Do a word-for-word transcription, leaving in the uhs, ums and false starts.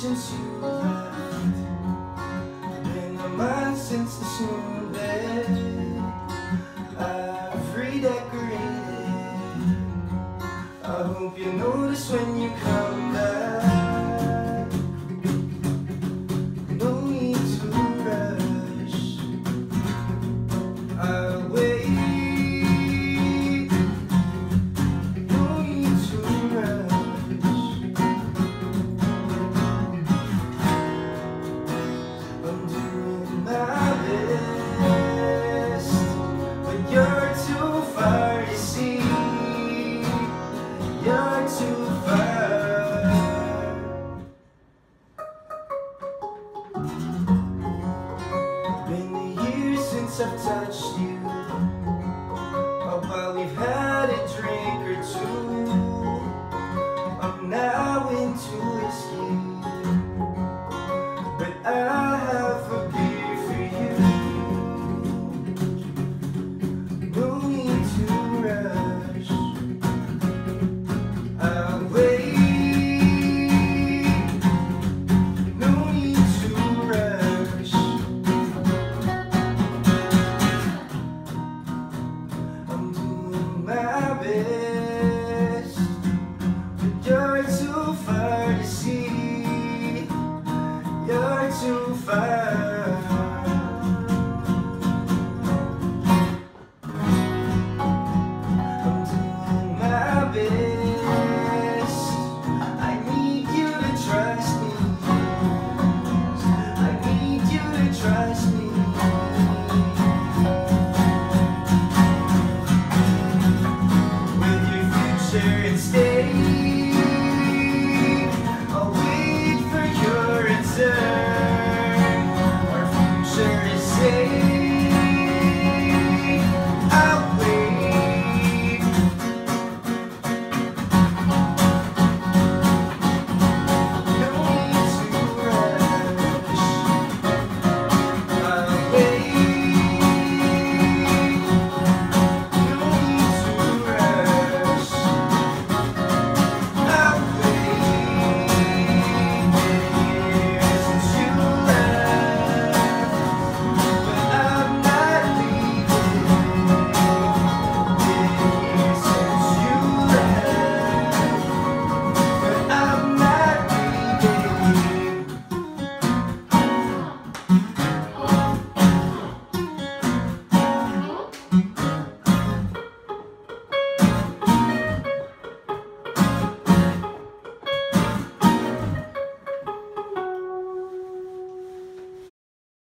Since you left, been a month since the snow bed. I've redecorated. I hope you notice when you come back. No need to rush. I'll wait. No need to rush. Been years since I've touched you. Oh, well, we've had a drink or two. I'm now into whiskey, but I have a beer for you. No need to rush. I'll wait. Too far to see, you're too far.